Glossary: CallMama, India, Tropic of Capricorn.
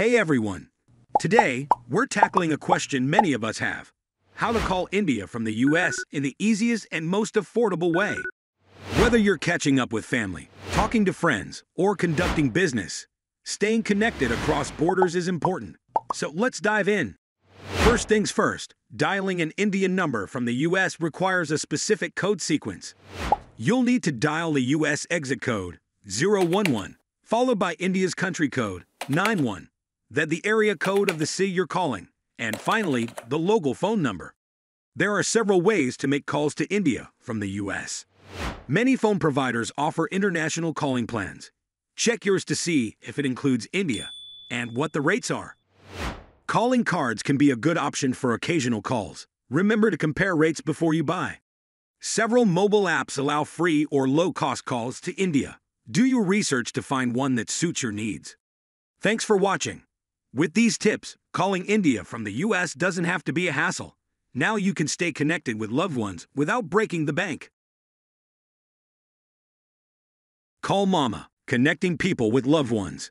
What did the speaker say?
Hey everyone! Today, we're tackling a question many of us have. How to call India from the US in the easiest and most affordable way. Whether you're catching up with family, talking to friends, or conducting business, staying connected across borders is important. So let's dive in. First things first, dialing an Indian number from the US requires a specific code sequence. You'll need to dial the US exit code 011, followed by India's country code 91. Then the area code of the city you're calling, and finally, the local phone number. There are several ways to make calls to India from the US. Many phone providers offer international calling plans. Check yours to see if it includes India and what the rates are. Calling cards can be a good option for occasional calls. Remember to compare rates before you buy. Several mobile apps allow free or low-cost calls to India. Do your research to find one that suits your needs. Thanks for watching. With these tips, calling India from the US doesn't have to be a hassle. Now you can stay connected with loved ones without breaking the bank. CallMama, connecting people with loved ones.